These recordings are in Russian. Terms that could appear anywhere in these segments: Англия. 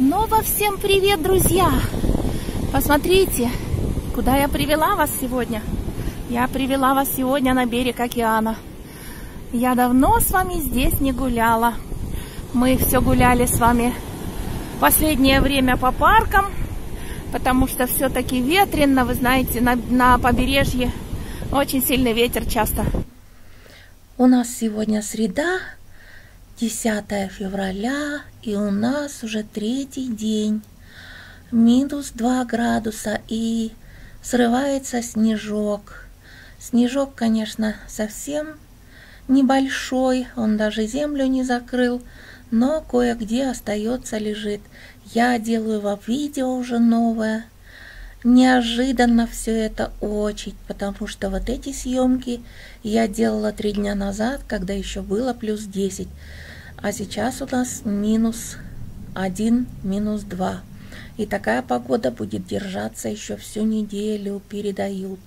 Снова всем привет, друзья! Посмотрите, куда я привела вас сегодня. Я привела вас сегодня на берег океана. Я давно с вами здесь не гуляла. Мы все гуляли с вами последнее время по паркам, потому что все-таки ветрено, вы знаете, на побережье очень сильный ветер часто. У нас сегодня среда. 10 февраля, и у нас уже третий день, минус 2 градуса, и срывается снежок. Снежок, конечно, совсем небольшой, он даже землю не закрыл, но кое-где остается, лежит. Я делаю вам видео уже новое. Неожиданно все это очень, потому что вот эти съемки я делала 3 дня назад, когда еще было плюс 10. А сейчас у нас минус 1, минус 2. И такая погода будет держаться еще всю неделю, передают.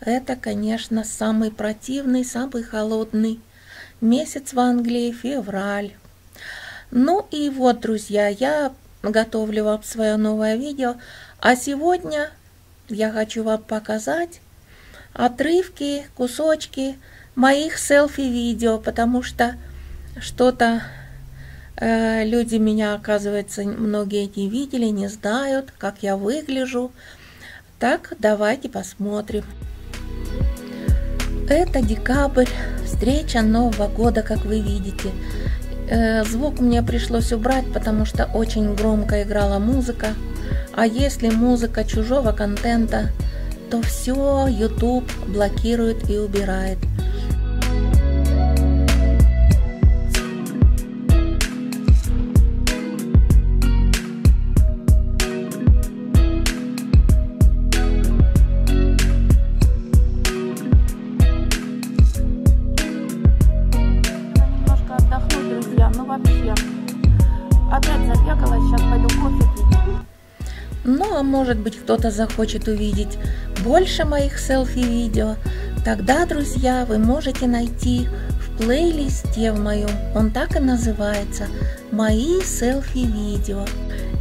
Это, конечно, самый противный, самый холодный месяц в Англии, февраль. Ну и вот, друзья, я готовлю вам свое новое видео. А сегодня я хочу вам показать отрывки, кусочки моих селфи-видео, потому что что-то люди меня, оказывается, многие не видели, не знают, как я выгляжу. Так, давайте посмотрим. Это декабрь, встреча Нового года, как вы видите. Звук мне пришлось убрать, потому что очень громко играла музыка. А если музыка чужого контента, то все YouTube блокирует и убирает. Немножко отдохну, друзья, ну вообще. Опять забегала, сейчас пойду кофе пить. Ну, а может быть, кто-то захочет увидеть больше моих селфи-видео, тогда, друзья, вы можете найти в плейлисте в моем, он так и называется, «Мои селфи-видео».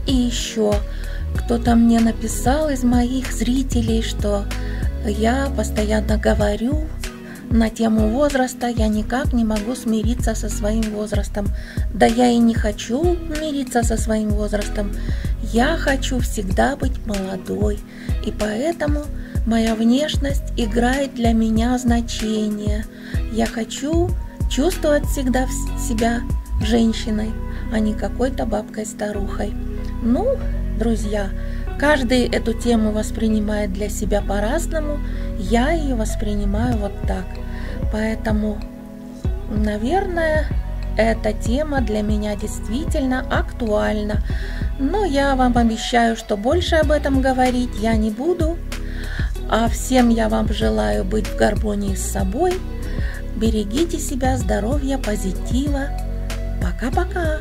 И еще кто-то мне написал из моих зрителей, что я постоянно говорю на тему возраста, я никак не могу смириться со своим возрастом. Да я и не хочу мириться со своим возрастом. Я хочу всегда быть молодой, и поэтому моя внешность играет для меня значение. Я хочу чувствовать всегда себя женщиной, а не какой-то бабкой-старухой. Ну, друзья, каждый эту тему воспринимает для себя по-разному, я ее воспринимаю вот так. Поэтому, наверное, эта тема для меня действительно актуальна. Но я вам обещаю, что больше об этом говорить я не буду. А всем я вам желаю быть в гармонии с собой. Берегите себя, здоровья, позитива. Пока-пока!